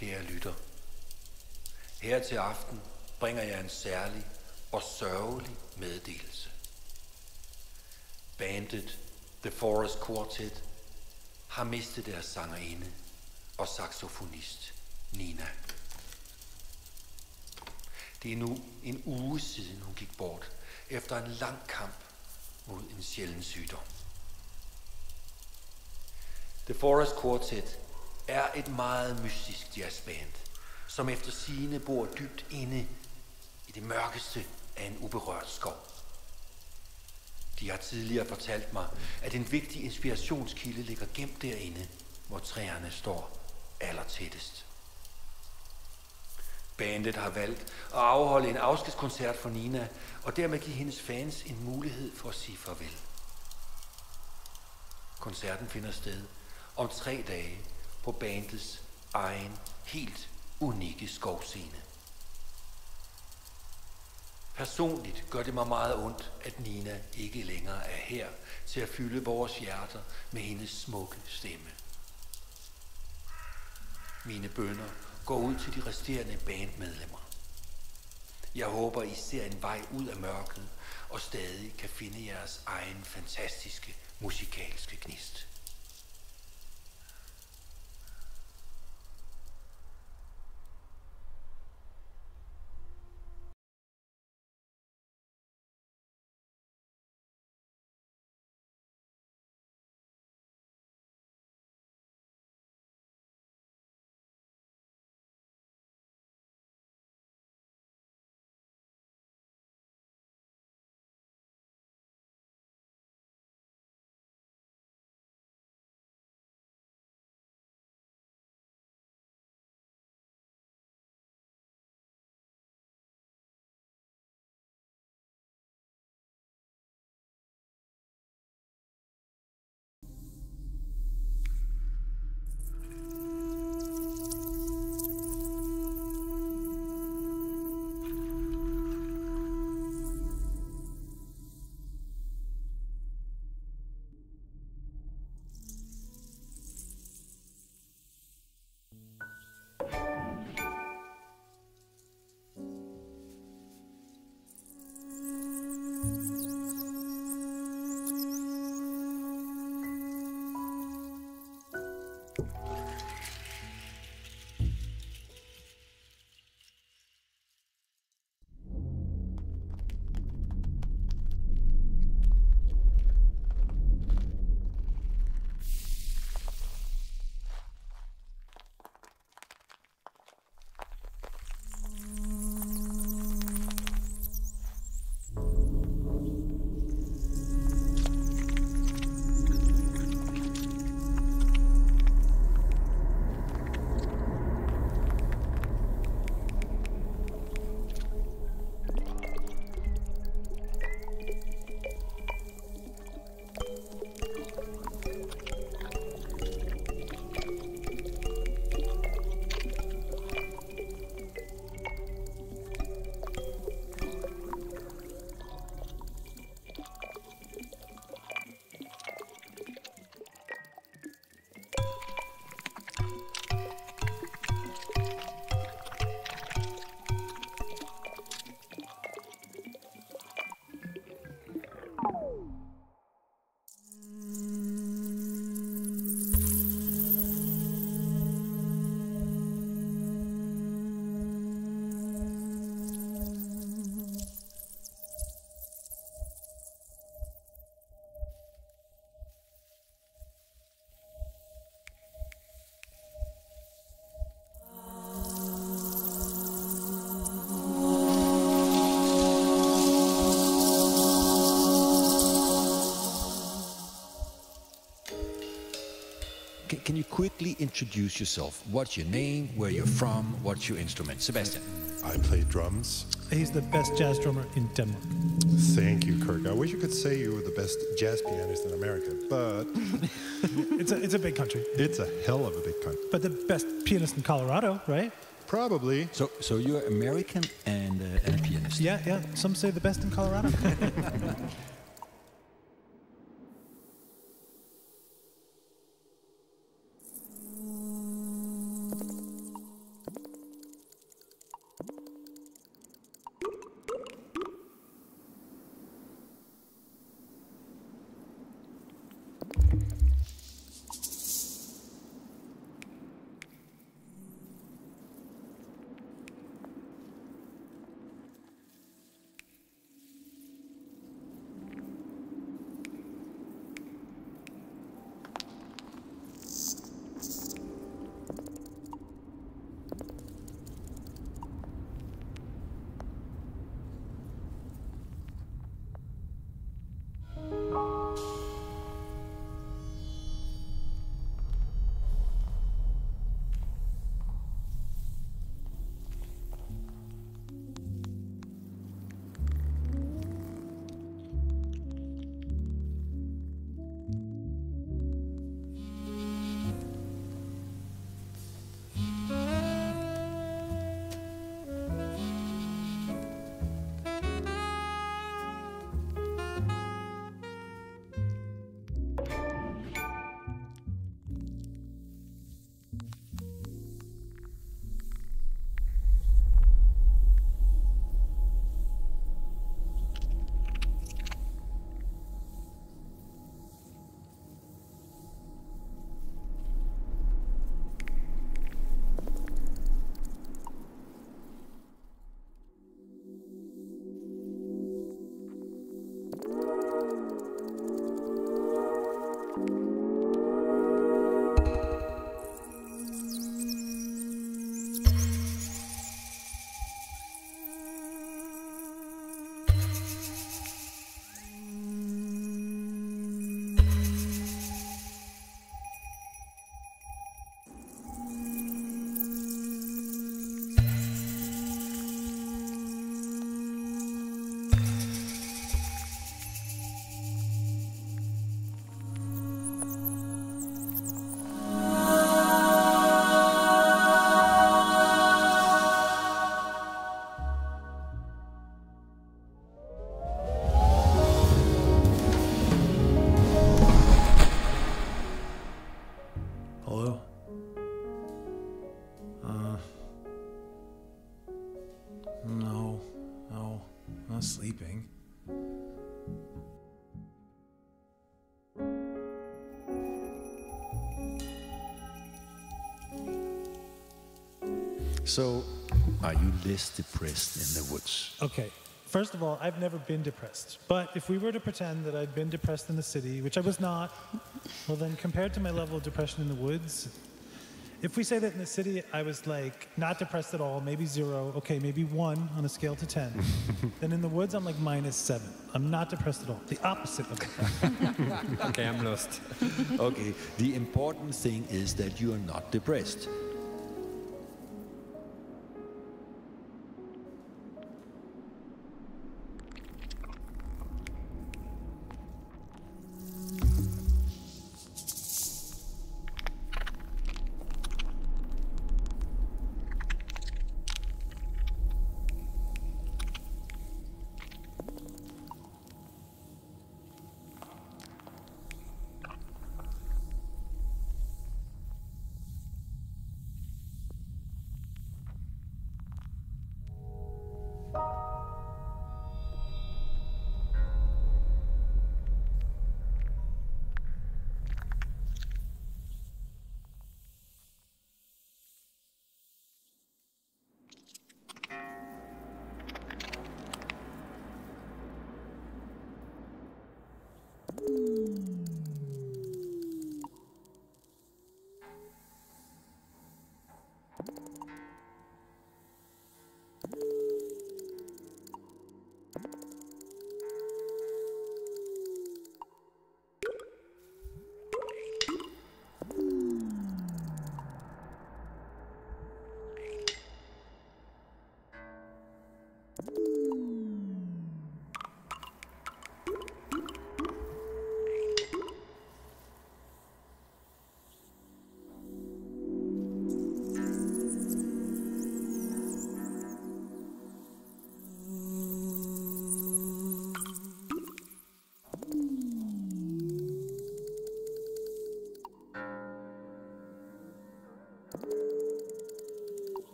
Kære lytter, her til aften bringer jeg en særlig og sørgelig meddelelse. Bandet The Forest Quartet har mistet deres sangerinde og saxofonist Nina. Det er nu en uge siden hun gik bort efter en lang kamp mod en sjælden sygdom. The Forest Quartet er et meget mystisk jazzband, som efter sigende bor dybt inde i det mørkeste af en uberørt skov. De har tidligere fortalt mig, at en vigtig inspirationskilde ligger gemt derinde, hvor træerne står allertættest. Bandet har valgt at afholde en afskedskoncert for Nina, og dermed give hendes fans en mulighed for at sige farvel. Koncerten finder sted om 3 dage på bandets egen, helt unikke skovscene. Personligt gør det mig meget ondt, at Nina ikke længere er her til at fylde vores hjerter med hendes smukke stemme. Mine bønner går ud til de resterende bandmedlemmer. Jeg håber, I ser en vej ud af mørket og stadig kan finde jeres egen fantastiske musikalske gnist. Can you quickly introduce yourself? What's your name? Where you're from? What's your instrument? Sebastian. I play drums. He's the best jazz drummer in Denmark. Thank you, Kirk. I wish you could say you were the best jazz pianist in America, but... it's a big country. It's a hell of a big country. But the best pianist in Colorado, right? Probably. So you're American and a pianist? Yeah. Some say the best in Colorado. not sleeping. So, are you less depressed in the woods? Okay. First of all, I've never been depressed. But if we were to pretend that I'd been depressed in the city, which I was not, well then compared to my level of depression in the woods, if we say that in the city I was like not depressed at all, maybe 0, okay, maybe 1 on a scale to 10, then in the woods I'm like -7. I'm not depressed at all. The opposite of that. Okay, I'm lost. Okay, the important thing is that you are not depressed.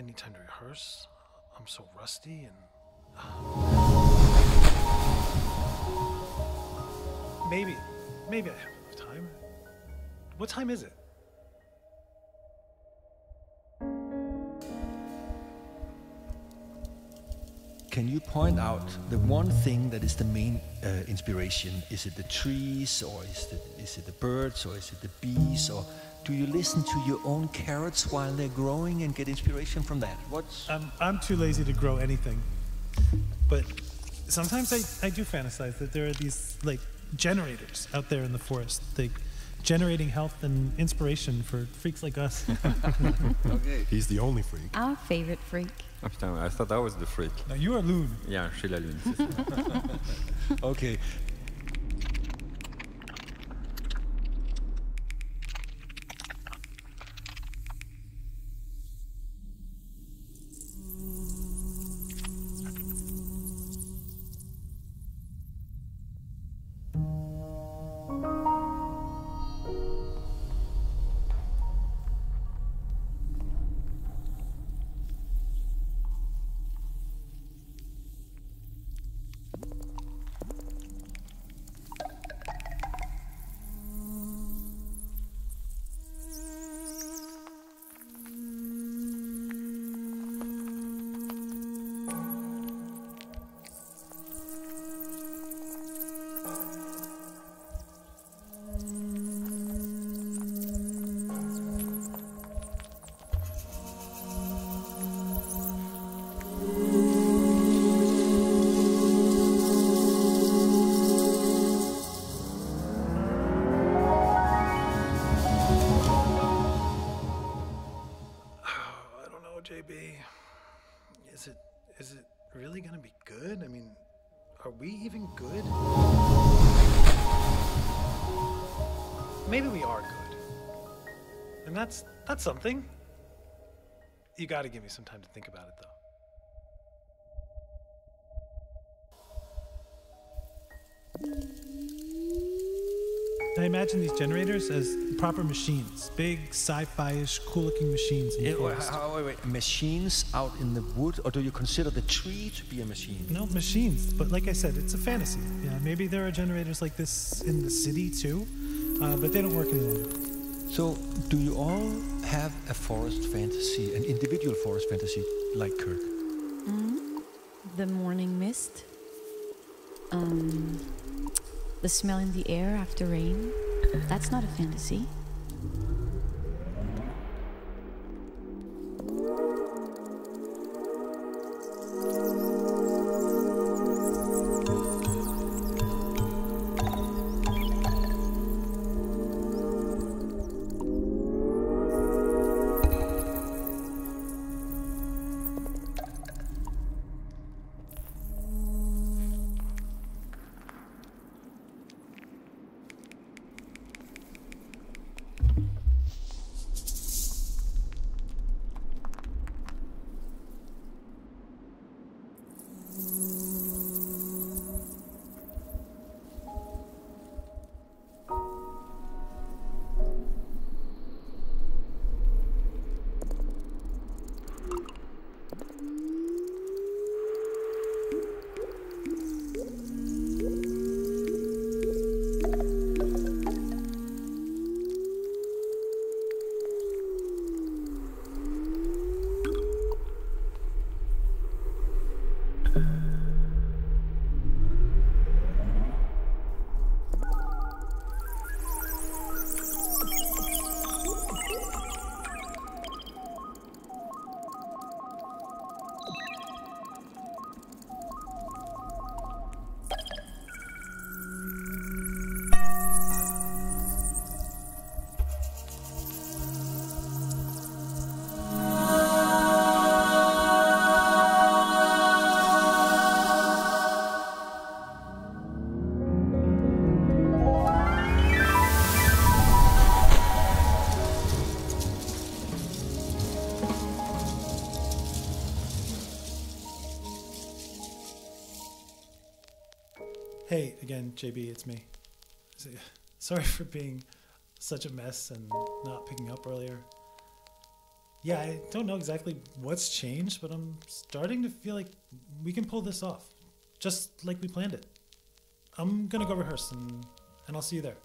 I need time to rehearse. I'm so rusty and... Maybe I have enough time. What time is it? Can you point out the one thing that is the main inspiration? Is it the trees, or is it the birds, or is it the bees, or do you listen to your own carrots while they're growing and get inspiration from that? I'm too lazy to grow anything, but sometimes I do fantasize that there are these like generators out there in the forest. They generating health and inspiration for freaks like us. Okay. He's the only freak. Our favorite freak. I thought I was the freak. No, you are Loon. Yeah, she's la Loon. Okay. That's something. You gotta give me some time to think about it, though. I imagine these generators as proper machines. Big, sci-fi-ish, cool-looking machines. Wait. Machines out in the wood? Or do you consider the tree to be a machine? No, machines. But like I said, it's a fantasy. Yeah, maybe there are generators like this in the city, too. But they don't work in the wood. So, do you all have a forest fantasy, an individual forest fantasy, like Kirk? The morning mist. The smell in the air after rain. That's not a fantasy. Hey, again, JB, it's me. Sorry for being such a mess and not picking up earlier. Yeah, I don't know exactly what's changed, but I'm starting to feel like we can pull this off, just like we planned it. I'm gonna go rehearse, and I'll see you there.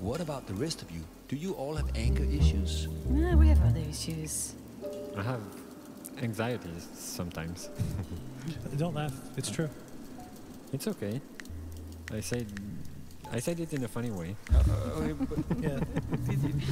What about the rest of you? Do you all have anger issues? No, we have other issues. I have anxieties sometimes. Don't laugh. It's true. It's okay. I said it in a funny way. Okay, but yeah.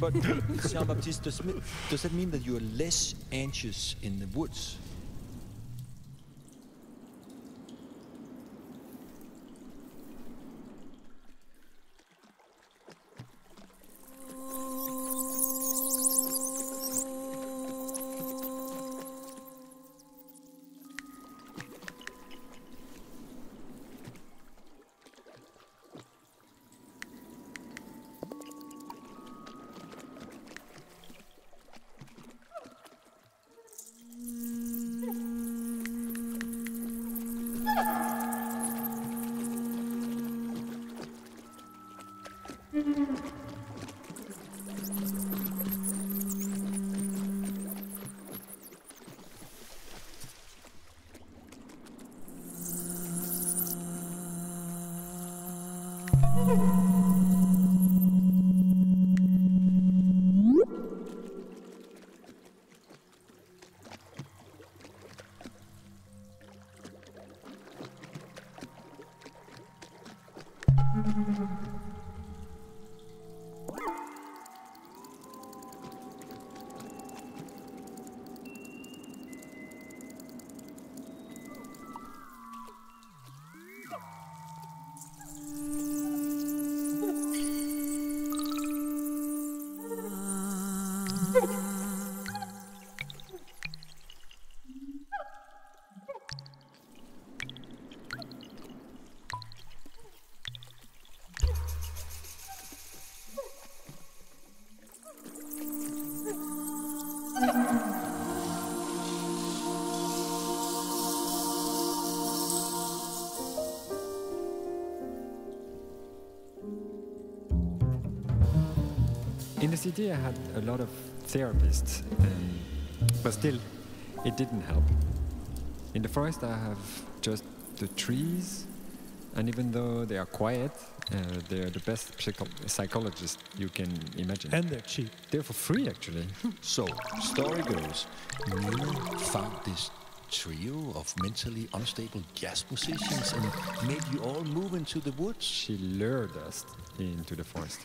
But Jean-Baptiste, does that mean that you are less anxious in the woods? this idea had a lot of therapists, but still, it didn't help. In the forest, I have just the trees, and even though they are quiet, they're the best psychologists you can imagine. And they're cheap. They're for free, actually. So, story goes, Nina found this trio of mentally unstable jazz musicians and made you all move into the woods. She lured us into the forest.